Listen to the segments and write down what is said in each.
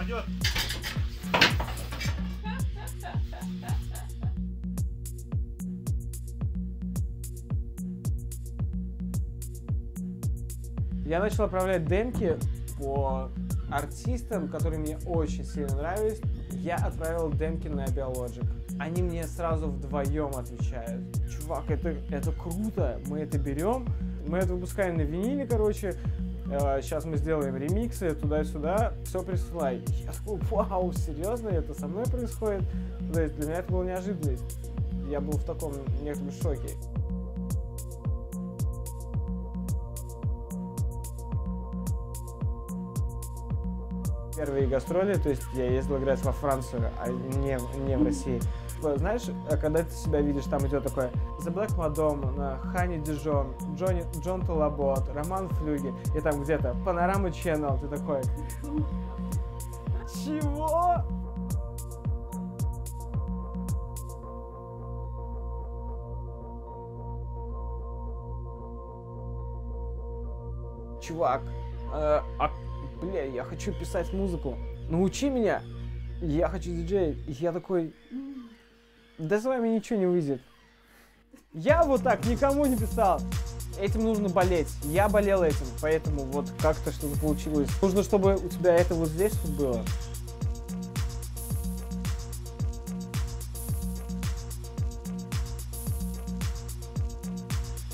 упадет. Я начал отправлять демки по артистам, которые мне очень сильно нравились. Я отправил демки на Biologic. Они мне сразу вдвоем отвечают. Чувак, это круто, мы это берем, мы это выпускаем на виниле, короче. Сейчас мы сделаем ремиксы, туда-сюда, все присылай. Я такой, вау, серьезно, это со мной происходит? То есть для меня это была неожиданность. Я был в таком некотором шоке. Первые гастроли, то есть я ездил играть во Францию, а не в России. Знаешь, когда ты себя видишь, там идет такое The Black Madonna, Honey Dijon, Джон Талабот, Роман Флюги, и там где-то Panorama Channel, ты такой... Чего? Чувак, бля, я хочу писать музыку, научи меня, я хочу диджей. И я такой, да с вами ничего не выйдет. Я вот так никому не писал. Этим нужно болеть, я болел этим, поэтому вот как-то что-то получилось. Нужно, чтобы у тебя это вот здесь тут было.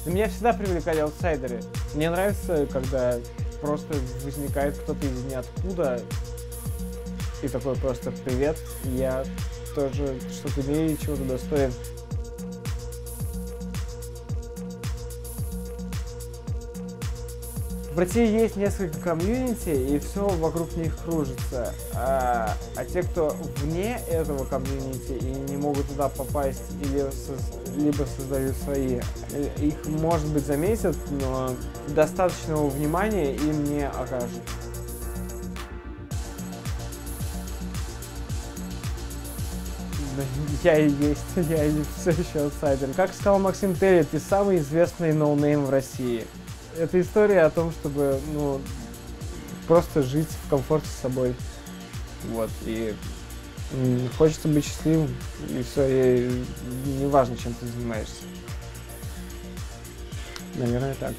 Меня всегда привлекали аутсайдеры. Мне нравится, когда... просто возникает кто-то из ниоткуда и такой просто «Привет, я тоже что-то умею и чего-то достоин». В России есть несколько комьюнити, и все вокруг них кружится. А те, кто вне этого комьюнити и не могут туда попасть, либо создают свои, их, может быть, заметят, но достаточного внимания им не окажут. Я и есть, я и все еще аутсайдер. Как сказал Максим Телли, ты самый известный ноунейм в России. Это история о том, чтобы, ну, просто жить в комфорте с собой. Вот, и хочется быть счастливым, и все, и неважно, чем ты занимаешься. Наверное, так.